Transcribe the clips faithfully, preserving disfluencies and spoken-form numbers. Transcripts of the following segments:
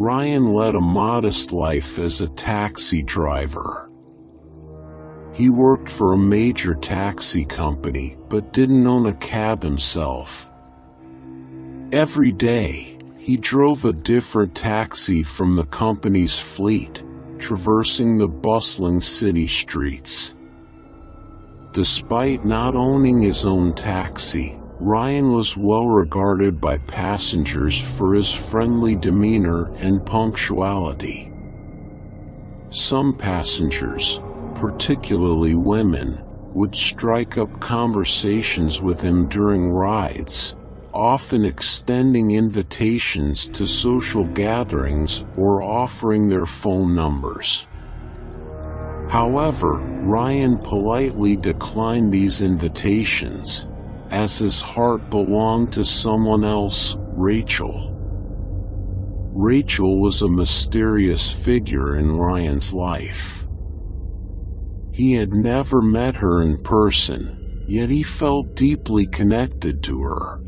Ryan led a modest life as a taxi driver. He worked for a major taxi company, but didn't own a cab himself. Every day, he drove a different taxi from the company's fleet, traversing the bustling city streets. Despite not owning his own taxi, Ryan was well regarded by passengers for his friendly demeanor and punctuality. Some passengers, particularly women, would strike up conversations with him during rides, often extending invitations to social gatherings or offering their phone numbers. However, Ryan politely declined these invitations, as his heart belonged to someone else, Rachel. Rachel was a mysterious figure in Ryan's life. He had never met her in person, yet he felt deeply connected to her.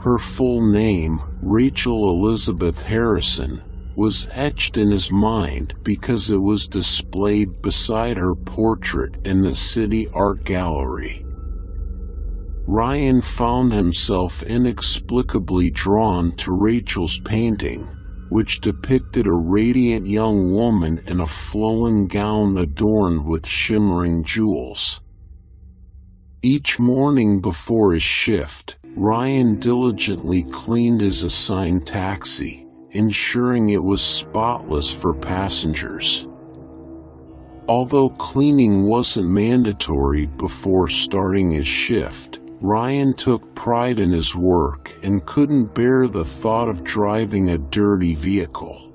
Her full name, Rachel Elizabeth Harrison, was etched in his mind because it was displayed beside her portrait in the city art gallery. Ryan found himself inexplicably drawn to Rachel's painting, which depicted a radiant young woman in a flowing gown adorned with shimmering jewels. Each morning before his shift, Ryan diligently cleaned his assigned taxi, ensuring it was spotless for passengers. Although cleaning wasn't mandatory before starting his shift, Ryan took pride in his work and couldn't bear the thought of driving a dirty vehicle.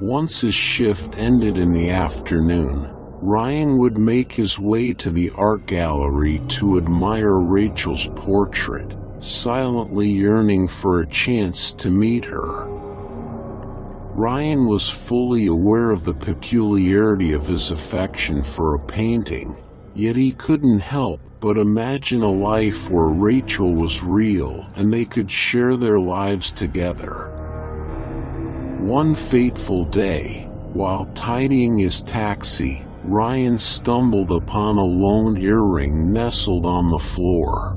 Once his shift ended in the afternoon, Ryan would make his way to the art gallery to admire Rachel's portrait, silently yearning for a chance to meet her. Ryan was fully aware of the peculiarity of his affection for a painting, yet he couldn't help but imagine a life where Rachel was real and they could share their lives together. One fateful day, while tidying his taxi, Ryan stumbled upon a lone earring nestled on the floor.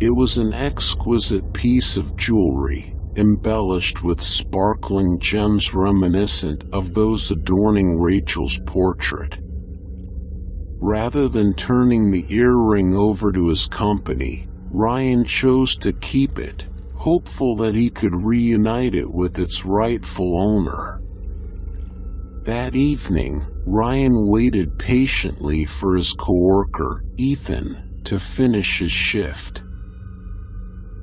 It was an exquisite piece of jewelry, embellished with sparkling gems reminiscent of those adorning Rachel's portrait. Rather than turning the earring over to his company, Ryan chose to keep it, hopeful that he could reunite it with its rightful owner. That evening, Ryan waited patiently for his coworker, Ethan, to finish his shift.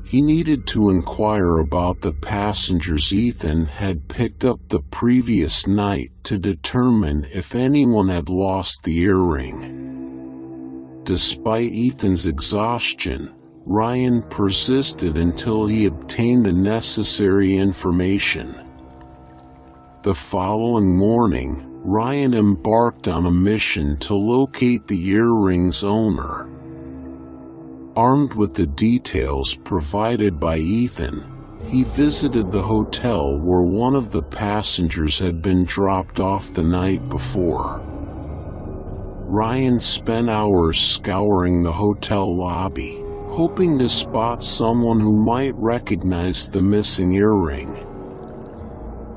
He needed to inquire about the passengers Ethan had picked up the previous night to determine if anyone had lost the earring. Despite Ethan's exhaustion, Ryan persisted until he obtained the necessary information. The following morning, Ryan embarked on a mission to locate the earring's owner. Armed with the details provided by Ethan, he visited the hotel where one of the passengers had been dropped off the night before. Ryan spent hours scouring the hotel lobby, hoping to spot someone who might recognize the missing earring.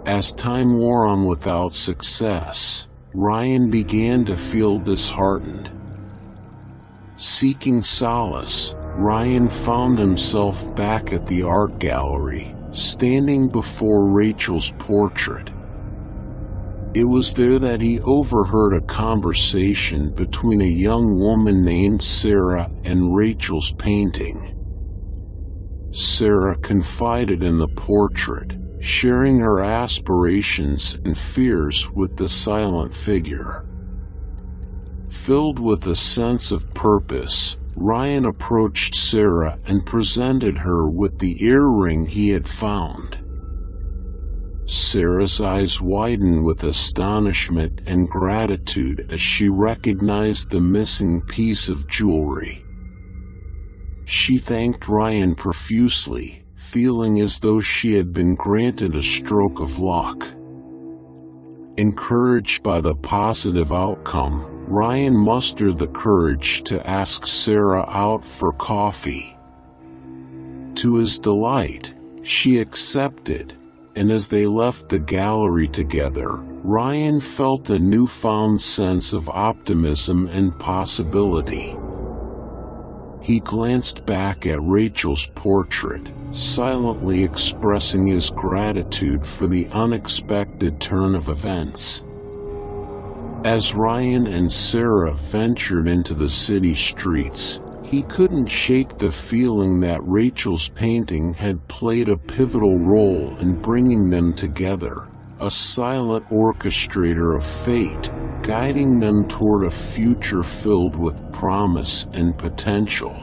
As time wore on without success, Ryan began to feel disheartened. Seeking solace, Ryan found himself back at the art gallery, standing before Rachel's portrait. It was there that he overheard a conversation between a young woman named Sarah and Rachel's painting. Sarah confided in the portrait, sharing her aspirations and fears with the silent figure. Filled with a sense of purpose, Ryan approached Sarah and presented her with the earring he had found. Sarah's eyes widened with astonishment and gratitude as she recognized the missing piece of jewelry. She thanked Ryan profusely, feeling as though she had been granted a stroke of luck. Encouraged by the positive outcome, Ryan mustered the courage to ask Sarah out for coffee. To his delight, she accepted, and as they left the gallery together, Ryan felt a newfound sense of optimism and possibility. He glanced back at Rachel's portrait, silently expressing his gratitude for the unexpected turn of events. As Ryan and Sarah ventured into the city streets, he couldn't shake the feeling that Rachel's painting had played a pivotal role in bringing them together, a silent orchestrator of fate, guiding them toward a future filled with promise and potential.